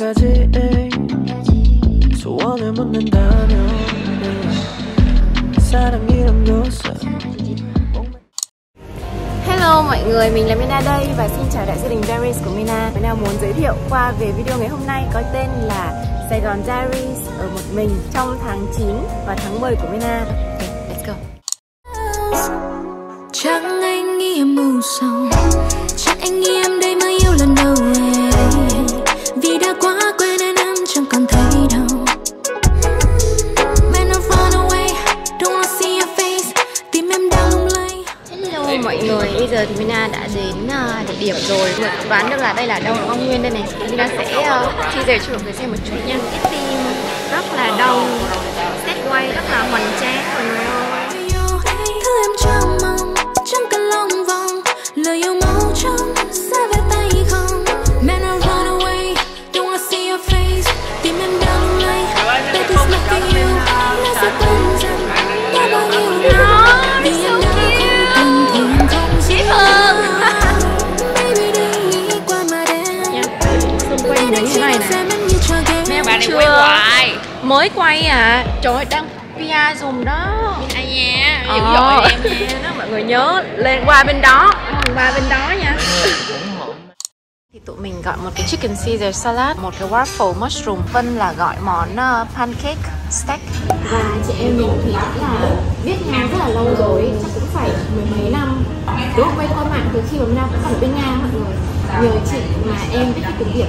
까지 소원을 묻는다면 사랑 이름도 없어. Hello mọi người, mình là Mina đây và xin chào đại gia đình Diaries của Mina. Mina muốn giới thiệu qua về video ngày hôm nay có tên là Saigon Diaries ở một mình trong tháng 9 và tháng 10 của Mina. Okay, let's go. Chẳng anh nghĩ em mù sầu, chẳng anh nghĩ em đây mới yêu lần đầu ấy. Vì đã quá quen nên em chẳng còn thấy đâu. Mọi người, bây giờ thì Mina đã đến địa điểm rồi. Mình đoán được là đây là đâu, là Long Nguyên đây này. Mina sẽ chia sẻ cho mọi người xem một chút nha. Cái team rất là đông, set quay rất là hoành tráng. Mới quay à? Trời ơi, đang PR dùng đó. Ai nha, dữ dội em nha. Đó, mọi người nhớ lên qua bên đó, qua bên đó nha. Thì tụi mình gọi một cái chicken Caesar salad, một cái waffle mushroom. Vân là gọi món pancake steak. Và chị em mình thì cũng là biết Nga rất là lâu rồi, chắc cũng phải mười mấy năm. Lúc quay qua mạng từ khi mà Nga vẫn còn ở bên Nga mọi người. Nhờ chị mà em biết cái tiếng Việt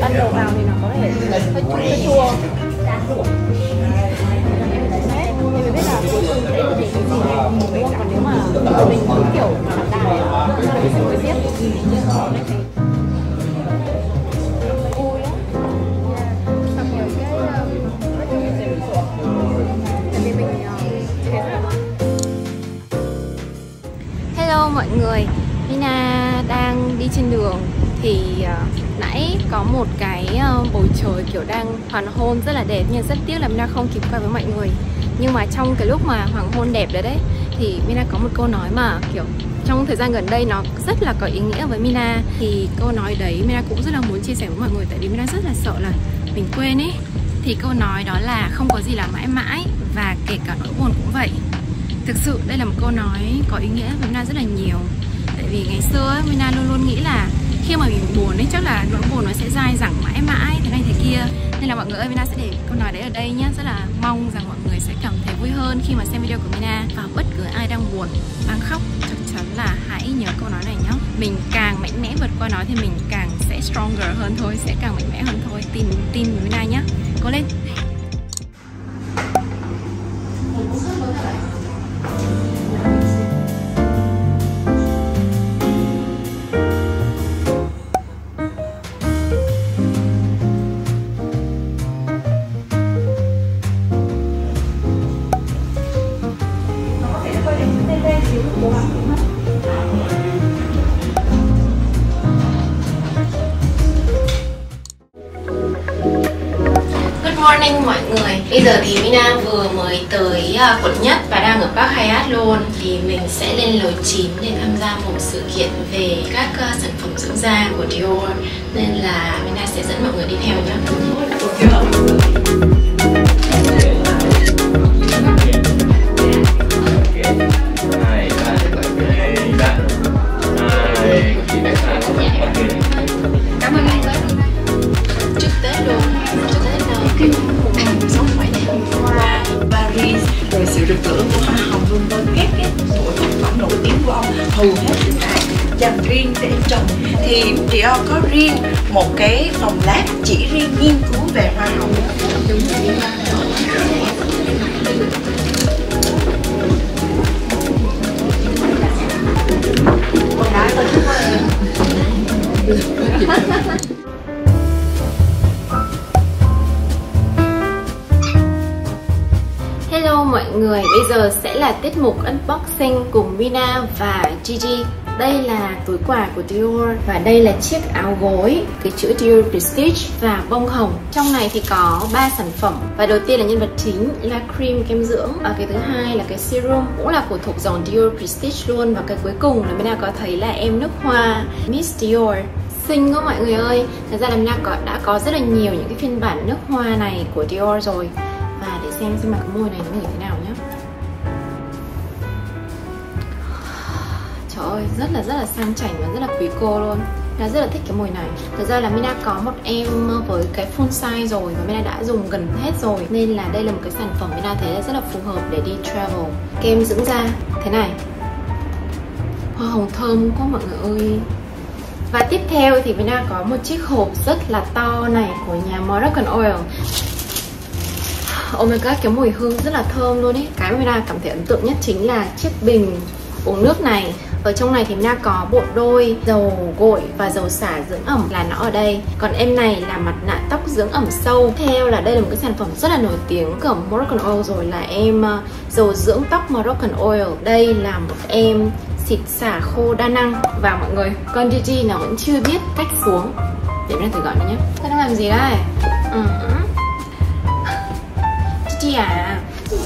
Ăn đầu vào thì nó có thể hơi chua. Mình phải biết là cuối cùng đây là mình cái gì. Còn nếu mà mình cứ kiểu mặt đài thì là mình sẽ mới biết. Hello mọi người, Mina đang đi trên đường thì nãy có một cái bầu trời kiểu đang hoàn hôn rất là đẹp, nhưng rất tiếc là Mina không kịp quay với mọi người. Nhưng mà trong cái lúc mà hoàng hôn đẹp đấy thì Mina có một câu nói mà kiểu trong thời gian gần đây nó rất là có ý nghĩa với Mina. Thì câu nói đấy Mina cũng rất là muốn chia sẻ với mọi người, tại vì Mina rất là sợ là mình quên ấy. Thì câu nói đó là không có gì là mãi mãi và kể cả nỗi buồn cũng vậy. Thực sự đây là một câu nói có ý nghĩa với Mina rất là nhiều. Tại vì ngày xưa ấy, Mina luôn luôn nghĩ là khi mà mình buồn ấy chắc là nỗi buồn nó sẽ dai dẳng mãi mãi thế này thế kia. Nên là mọi người ơi, Mina sẽ để câu nói đấy ở đây nhé. Rất là mong rằng mọi người sẽ cảm thấy vui hơn khi mà xem video của Mina. Và bất cứ ai đang buồn, đang khóc, chắc chắn là hãy nhớ câu nói này nhé. Mình càng mạnh mẽ vượt qua nó thì mình càng sẽ stronger hơn thôi, sẽ càng mạnh mẽ hơn thôi. Tin với Mina nhé. Cố lên. Good morning mọi người. Bây giờ thì Mina vừa mới tới quận Nhất và đang ở Park Hyatt luôn. Thì mình sẽ lên lầu 9 để tham gia một sự kiện về các sản phẩm dưỡng da của Dior. Nên là Mina sẽ dẫn mọi người đi theo nhé. Rực rỡ của hoa hồng London kết cái bộ tác phẩm nổi tiếng của ông, hầu hết những ai dành riêng để trồng. Thì Dior có riêng một cái phòng lab chỉ riêng nghiên cứu về hoa hồng. Mọi người, bây giờ sẽ là tiết mục unboxing cùng Mina và Gigi. Đây là túi quà của Dior và đây là chiếc áo gối, cái chữ Dior Prestige và bông hồng. Trong này thì có 3 sản phẩm. Và đầu tiên là nhân vật chính là cream kem dưỡng, cái thứ hai là cái serum cũng là của thuộc dòng Dior Prestige luôn, và cái cuối cùng là Mina có thấy là em nước hoa Miss Dior. Xinh không mọi người ơi. Thật ra là Mina đã có rất là nhiều những cái phiên bản nước hoa này của Dior rồi. Và để xem mặt môi này nó như thế nào nhé. Trời ơi, rất là sang chảnh và rất là quý cô luôn. Mina rất là thích cái mùi này. Thật ra là Mina có một em với cái full size rồi và Mina đã dùng gần hết rồi. Nên là đây là một cái sản phẩm Mina thấy rất là phù hợp để đi travel. Kem dưỡng da thế này. Hoa hồng thơm quá mọi người ơi. Và tiếp theo thì Mina có một chiếc hộp rất là to này của nhà Moroccan Oil. Oh my god, cái mùi hương rất là thơm luôn ấy. Cái mà Mina cảm thấy ấn tượng nhất chính là chiếc bình uống nước này. Ở trong này thì Mina có bộ đôi dầu gội và dầu xả dưỡng ẩm là nó ở đây. Còn em này là mặt nạ tóc dưỡng ẩm sâu. Theo là đây là một cái sản phẩm rất là nổi tiếng của Moroccan Oil rồi, là em dầu dưỡng tóc Moroccan Oil. Đây là một em xịt xả khô đa năng. Và mọi người, con Gigi nó vẫn chưa biết cách xuống. Để Mina thử gọi nó nhé. Con đang làm gì đây? Chị à, đây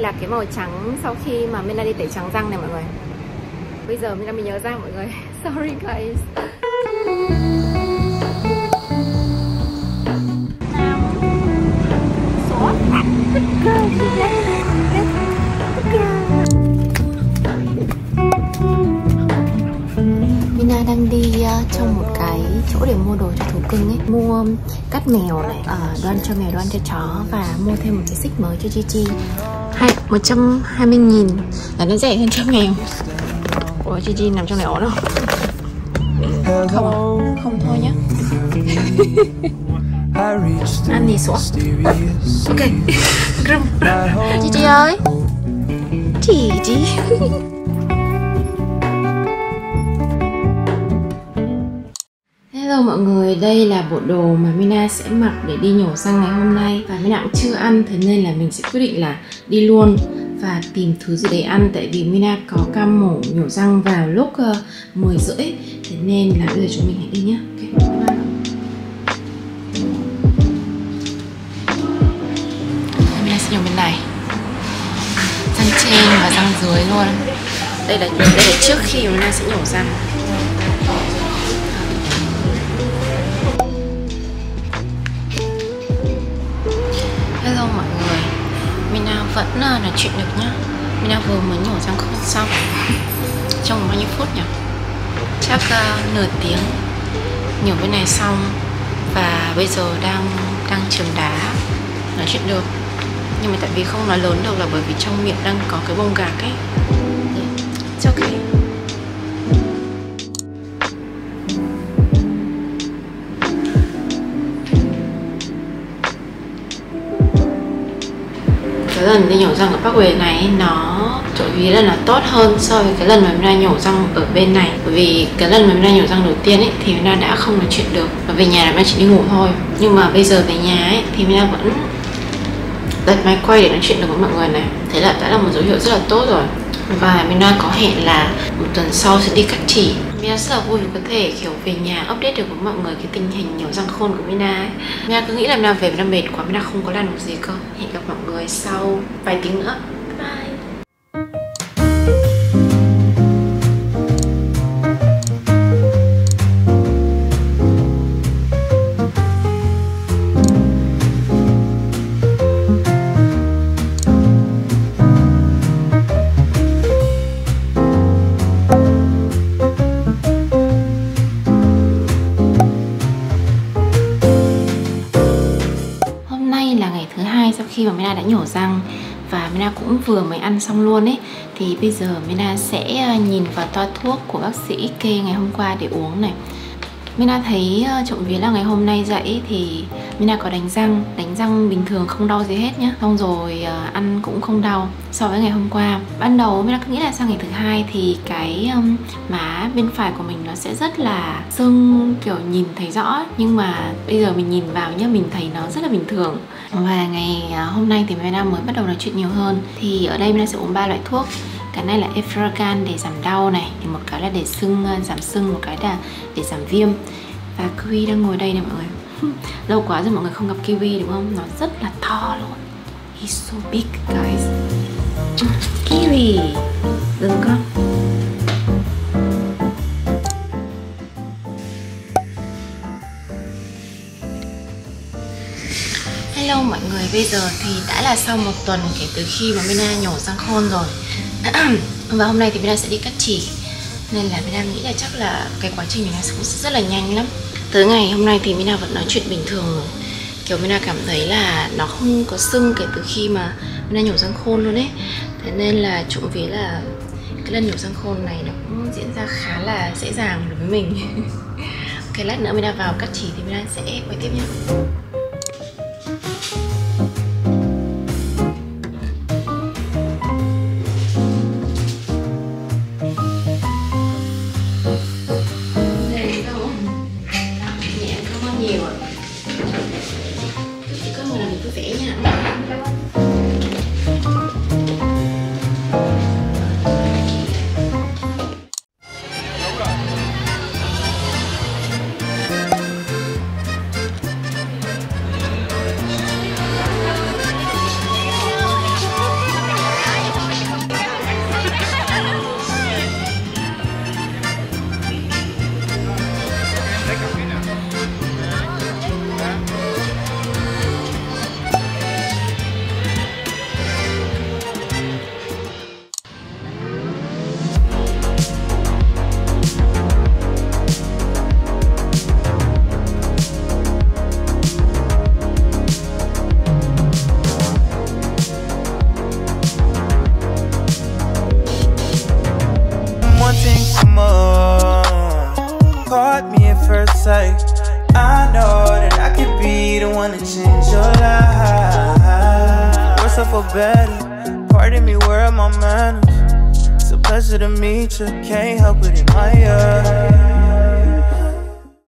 là cái màu trắng sau khi mà Mina đi tẩy trắng răng này mọi người. Bây giờ Mina mới nhớ ra mọi người. Sorry guys. Mina đang đi trong một cái chỗ để mua đồ cho thú cưng ấy. Mua cắt mèo này, đoan cho mèo, đoan cho chó. Và mua thêm một cái xích mới cho Gigi. 120.000. Là nó rẻ hơn cho mèo. Ủa Gigi nằm trong này ổn không? Không, không thôi nhá. Ăn gì xuống. Ok. Gigi ơi. Gigi. Hello mọi người, đây là bộ đồ mà Mina sẽ mặc để đi nhổ răng ngày hôm nay. Và Mina cũng chưa ăn, thế nên là mình sẽ quyết định là đi luôn và tìm thứ gì để ăn. Tại vì Mina có ca mổ nhổ răng vào lúc 10:30. Thế nên là bây giờ chúng mình hãy đi nhé. Okay. Nhiều bên này, răng trên và răng dưới luôn. Đây là trước khi Mina sẽ nhổ răng. Hello mọi người, Mina vẫn nói chuyện được nhá. Mina vừa mới nhổ răng không xong. Trong bao nhiêu phút nhỉ? Chắc nửa tiếng. Nhổ bên này xong và bây giờ đang chườm đá, nói chuyện được. Nhưng mà tại vì không nói lớn đâu là bởi vì trong miệng đang có cái bông gạc ấy. It's okay. Cái lần lần đi nhổ răng ở Parkway này nó trộn ví là nó tốt hơn so với cái lần mà mình ra nhổ răng ở bên này. Bởi vì cái lần mà mình ra nhổ răng đầu tiên ấy thì mình đã không nói chuyện được và về nhà mình chỉ đi ngủ thôi. Nhưng mà bây giờ về nhà ấy thì mình vẫn đặt máy quay để nói chuyện được với mọi người này. Thế là đã là một dấu hiệu rất là tốt rồi. Và mình đã có hẹn là một tuần sau sẽ đi cắt chỉ. Mina rất là vui vì có thể kiểu về nhà update được với mọi người cái tình hình nhổ răng khôn của Mina ấy. Mina cứ nghĩ là Mina về Mina mệt quá, Mina không có làm được gì cơ. Hẹn gặp mọi người sau vài tiếng nữa. Bye. Khi mà Mina đã nhổ răng và Mina cũng vừa mới ăn xong luôn ấy, thì bây giờ Mina sẽ nhìn vào toa thuốc của bác sĩ kê ngày hôm qua để uống này. Mina thấy trộm vía là ngày hôm nay dậy thì Mina có đánh răng bình thường không đau gì hết nhá. Xong rồi ăn cũng không đau so với ngày hôm qua. Ban đầu Mina cứ nghĩ là sang ngày thứ hai thì cái má bên phải của mình nó sẽ rất là sưng, kiểu nhìn thấy rõ. Nhưng mà bây giờ mình nhìn vào nhá, mình thấy nó rất là bình thường. Và ngày hôm nay thì Mina mới bắt đầu nói chuyện nhiều hơn. Thì ở đây Mina sẽ uống 3 loại thuốc. Cái này là Efragan để giảm đau này, thì một cái là để giảm sưng, một cái là để giảm viêm. Và kiwi đang ngồi đây này mọi người. Lâu quá rồi mọi người không gặp kiwi đúng không? Nó rất là to luôn. He's so big guys. Kiwi, đừng con. Hello mọi người, bây giờ thì đã là sau một tuần kể từ khi mà Mina nhổ răng khôn rồi. Và hôm nay thì Mina sẽ đi cắt chỉ. Nên là Mina nghĩ là chắc là cái quá trình này nó cũng rất là nhanh lắm. Tới ngày hôm nay thì Mina vẫn nói chuyện bình thường rồi. Kiểu Mina cảm thấy là nó không có sưng kể từ khi mà Mina nhổ răng khôn luôn ấy. Thế nên là trộm vía là cái lần nhổ răng khôn này nó cũng diễn ra khá là dễ dàng đối với mình. Ok, lát nữa Mina vào cắt chỉ thì Mina sẽ quay tiếp nhé. Pardon me, where are my manners? It's a pleasure to meet you, can't help but admire.